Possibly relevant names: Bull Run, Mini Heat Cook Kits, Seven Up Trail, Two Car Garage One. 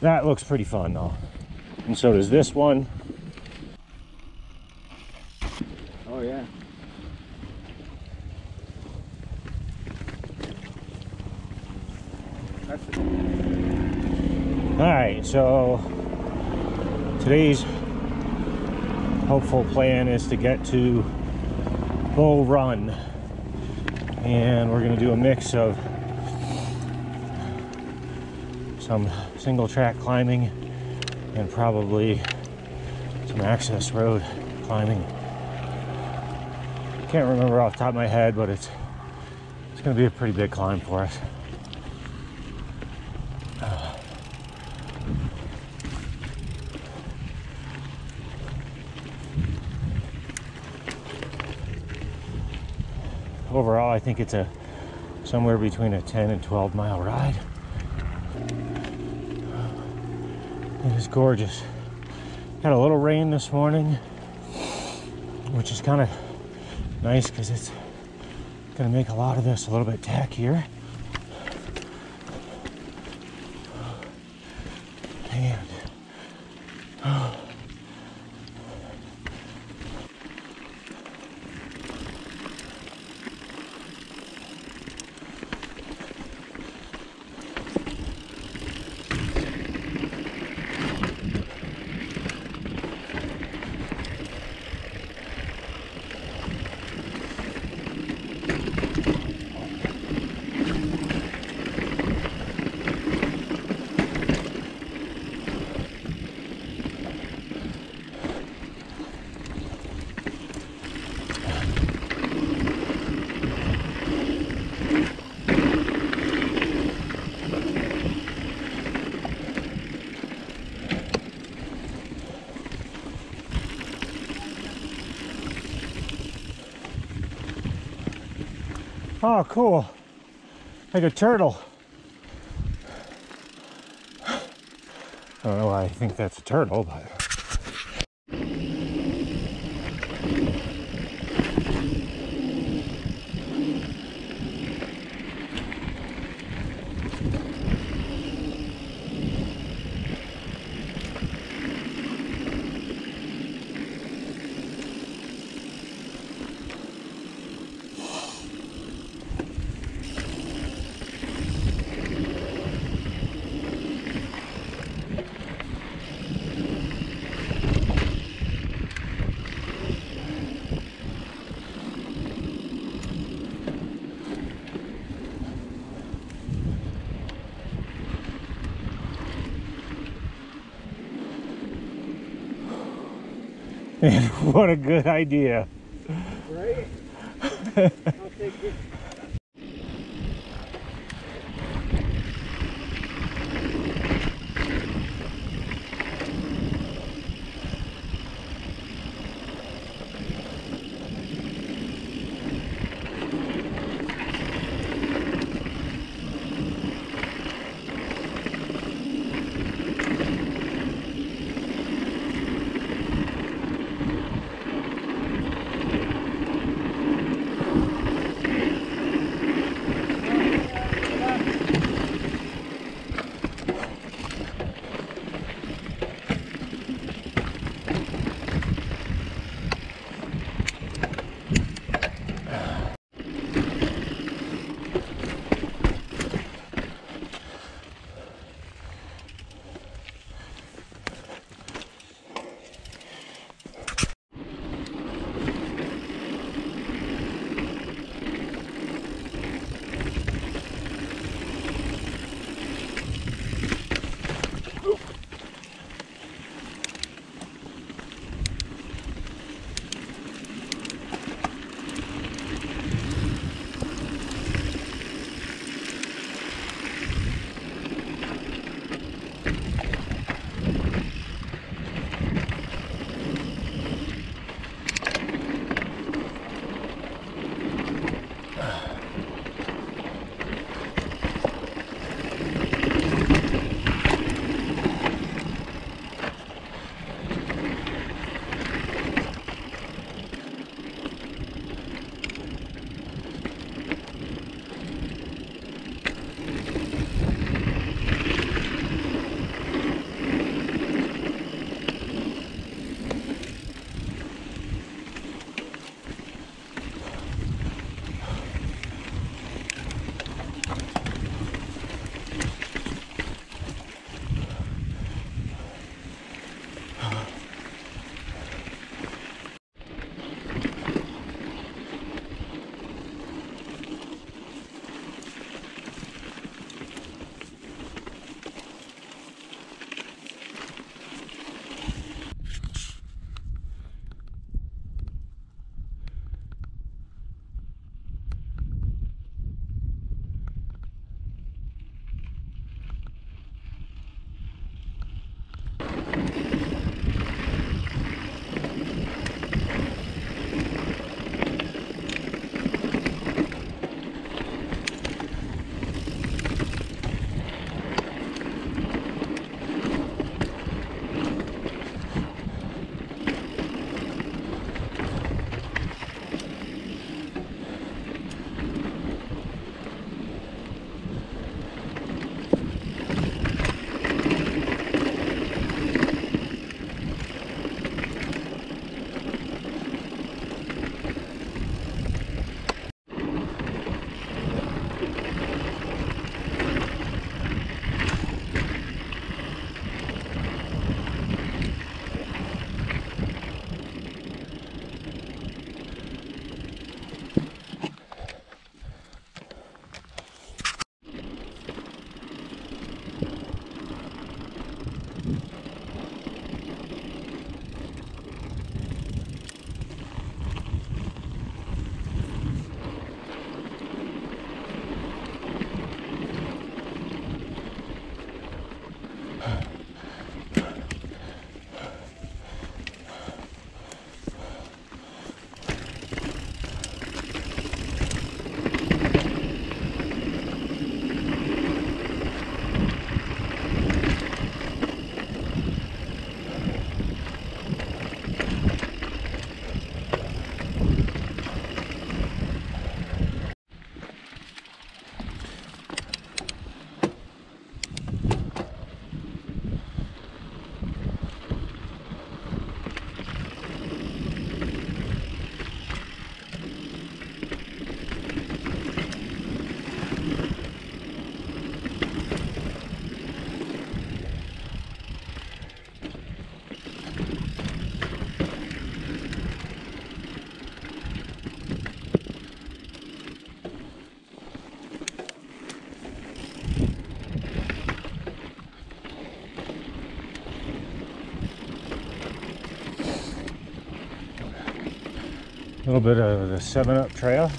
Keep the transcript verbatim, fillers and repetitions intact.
That looks pretty fun though. And so does this one. Oh yeah. That's it. Alright, so today's hopeful plan is to get to Bull Run, and we're going to do a mix of some single track climbing and probably some access road climbing. Can't remember off the top of my head, but it's it's going to be a pretty big climb for us. Uh, overall, I think it's a somewhere between a ten and twelve mile ride. It is gorgeous. Had a little rain this morning, which is kind of nice because it's going to make a lot of this a little bit tackier. And uh, Oh, cool. Like a turtle. I don't know why I think that's a turtle, but... Man, what a good idea. Right? I'll take this. little bit of the Seven Up Trail.